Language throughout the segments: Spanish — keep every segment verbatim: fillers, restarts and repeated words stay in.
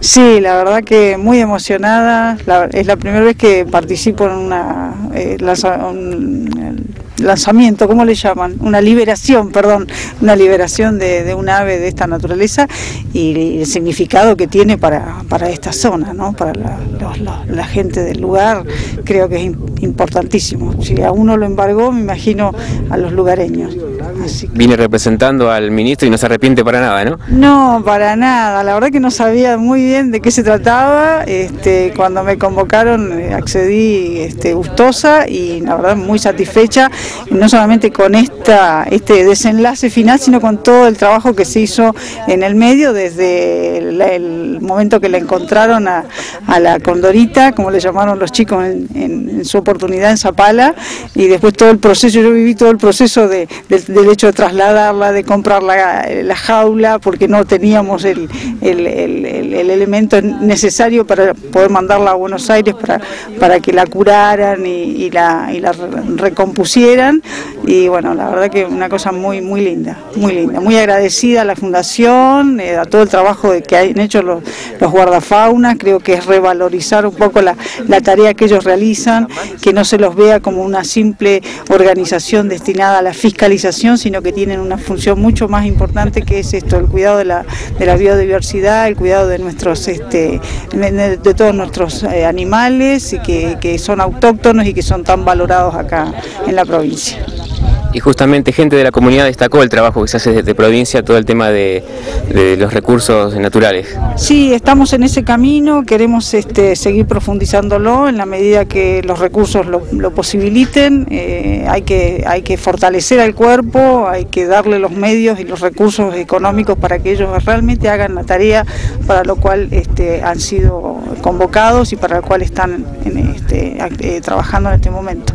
Sí, la verdad que muy emocionada. La, es la primera vez que participo en una, eh, lanza, un lanzamiento, ¿cómo le llaman? Una liberación, perdón, una liberación de, de un ave de esta naturaleza y el significado que tiene para, para esta zona, ¿no? Para la, los, los, la gente del lugar, creo que es importantísimo. Si a uno lo embargó, me imagino a los lugareños. Así que... Viene representando al ministro y no se arrepiente para nada, ¿no? No, para nada. La verdad que no sabía muy bien de qué se trataba. Este, cuando me convocaron accedí este, gustosa y la verdad muy satisfecha, no solamente con esta, este desenlace final, sino con todo el trabajo que se hizo en el medio desde el, el momento que la encontraron a, a la Condorita, como le llamaron los chicos en, en, en su oportunidad en Zapala, y después todo el proceso. Yo viví todo el proceso de, de, del hecho de trasladarla, de comprar la, la jaula, porque no teníamos el, el, el, el, el elemento necesario para poder mandarla a Buenos Aires para, para que la curaran y, y, la, y la recompusieran. Y bueno, la verdad que una cosa muy muy linda, muy linda, muy agradecida a la Fundación, eh, a todo el trabajo que han hecho los, los guardafaunas. Creo que es revalorizar un poco la, la tarea que ellos realizan, que no se los vea como una simple organización destinada a la fiscalización, sino que tienen una función mucho más importante, que es esto, el cuidado de la, de la biodiversidad, el cuidado de nuestros este de, de todos nuestros eh, animales, y que, que son autóctonos y que son tan valorados acá en la provincia. Y justamente gente de la comunidad destacó el trabajo que se hace desde provincia, todo el tema de, de los recursos naturales. Sí, estamos en ese camino, queremos este, seguir profundizándolo en la medida que los recursos lo, lo posibiliten. Eh, hay que, hay que fortalecer al cuerpo, hay que darle los medios y los recursos económicos para que ellos realmente hagan la tarea para lo cual este, han sido convocados y para la cual están en este, eh, trabajando en este momento.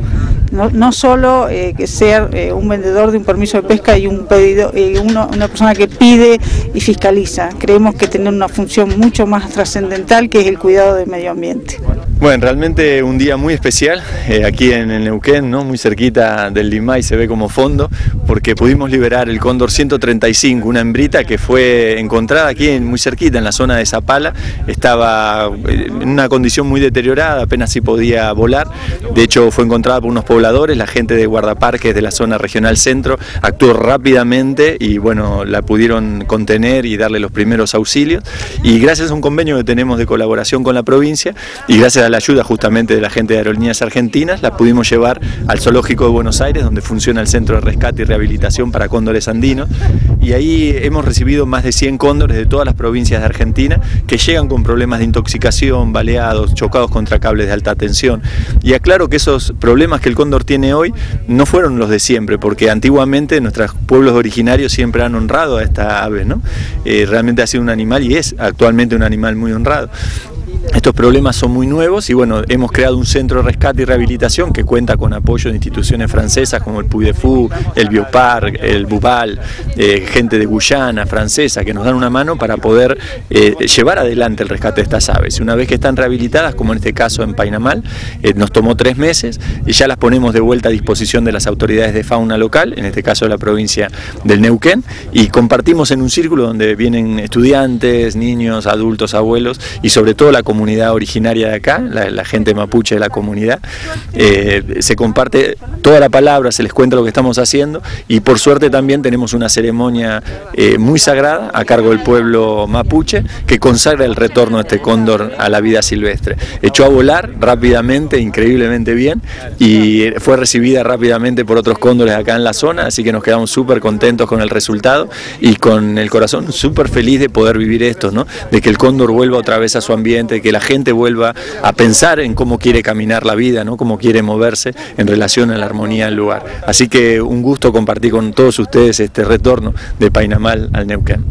No, no solo eh, que ser eh, un vendedor de un permiso de pesca y un pedido, eh, uno, una persona que pide y fiscaliza. Creemos que tener una función mucho más trascendental, que es el cuidado del medio ambiente. Bueno, realmente un día muy especial eh, aquí en el Neuquén, ¿no? Muy cerquita del Limay, se ve como fondo, porque pudimos liberar el cóndor ciento treinta y cinco, una hembrita que fue encontrada aquí en, muy cerquita, en la zona de Zapala. Estaba en una condición muy deteriorada, apenas si podía volar. De hecho, fue encontrada por unos pobladores. La gente de guardaparques de la zona regional centro actuó rápidamente y bueno, la pudieron contener y darle los primeros auxilios, y gracias a un convenio que tenemos de colaboración con la provincia y gracias a la ayuda justamente de la gente de Aerolíneas Argentinas, la pudimos llevar al Zoológico de Buenos Aires, donde funciona el Centro de Rescate y Rehabilitación para Cóndores Andinos, y ahí hemos recibido más de cien cóndores de todas las provincias de Argentina que llegan con problemas de intoxicación, baleados, chocados contra cables de alta tensión, y aclaro que esos problemas que el cóndor tiene hoy no fueron los de siempre, porque antiguamente nuestros pueblos originarios siempre han honrado a esta ave, ¿no? Eh, realmente ha sido un animal y es actualmente un animal muy honrado. Estos problemas son muy nuevos y bueno, hemos creado un centro de rescate y rehabilitación que cuenta con apoyo de instituciones francesas como el Puy de Fou, el Bioparc, el Bubal, eh, gente de Guyana, francesa, que nos dan una mano para poder eh, llevar adelante el rescate de estas aves. Una vez que están rehabilitadas, como en este caso en Painamal, eh, nos tomó tres meses y ya las ponemos de vuelta a disposición de las autoridades de fauna local, en este caso de la provincia del Neuquén, y compartimos en un círculo donde vienen estudiantes, niños, adultos, abuelos y sobre todo la comunidad. comunidad originaria de acá, la, la gente mapuche de la comunidad, eh, se comparte toda la palabra, se les cuenta lo que estamos haciendo, y por suerte también tenemos una ceremonia eh, muy sagrada a cargo del pueblo mapuche que consagra el retorno de este cóndor a la vida silvestre. Echó a volar rápidamente, increíblemente bien, y fue recibida rápidamente por otros cóndores acá en la zona, así que nos quedamos súper contentos con el resultado y con el corazón súper feliz de poder vivir esto, ¿no? De que el cóndor vuelva otra vez a su ambiente, que la gente vuelva a pensar en cómo quiere caminar la vida, ¿no? Cómo quiere moverse en relación a la armonía del lugar. Así que un gusto compartir con todos ustedes este retorno de Painamal al Neuquén.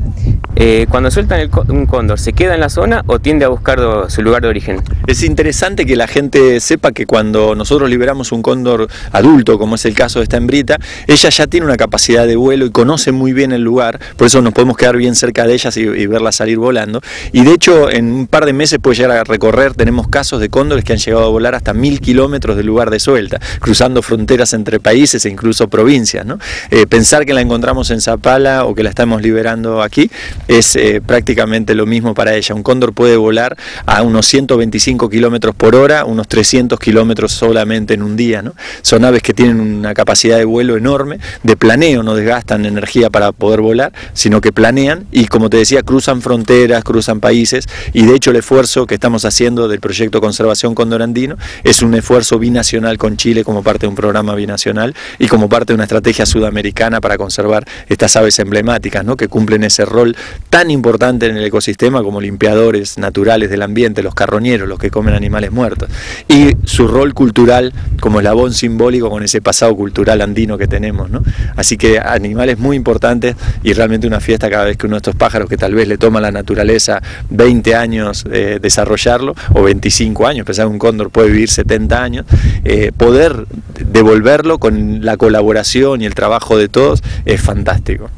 Eh, cuando sueltan el, un cóndor, ¿se queda en la zona o tiende a buscar do, su lugar de origen? Es interesante que la gente sepa que cuando nosotros liberamos un cóndor adulto, como es el caso de esta hembrita, ella ya tiene una capacidad de vuelo y conoce muy bien el lugar, por eso nos podemos quedar bien cerca de ellas y, y verlas salir volando. Y de hecho, en un par de meses puede llegar a recorrer, tenemos casos de cóndores que han llegado a volar hasta mil kilómetros del lugar de suelta, cruzando fronteras entre países e incluso provincias, ¿no? Eh, pensar que la encontramos en Zapala o que la estamos liberando aquí es eh, prácticamente lo mismo para ella. Un cóndor puede volar a unos ciento veinticinco kilómetros por hora, unos trescientos kilómetros solamente en un día, ¿no? Son aves que tienen una capacidad de vuelo enorme, de planeo, no desgastan energía para poder volar, sino que planean y, como te decía, cruzan fronteras, cruzan países, y de hecho el esfuerzo que estamos haciendo del proyecto Conservación Cóndor Andino es un esfuerzo binacional con Chile, como parte de un programa binacional y como parte de una estrategia sudamericana para conservar estas aves emblemáticas, ¿no?, que cumplen ese rol tan importante en el ecosistema como limpiadores naturales del ambiente, los carroñeros, los que comen animales muertos, y su rol cultural como eslabón simbólico con ese pasado cultural andino que tenemos, ¿no? Así que animales muy importantes, y realmente una fiesta cada vez que uno de estos pájaros, que tal vez le toma la naturaleza veinte años eh, desarrollarlo, o veinticinco años, pensar que un cóndor puede vivir setenta años, eh, poder devolverlo con la colaboración y el trabajo de todos es fantástico.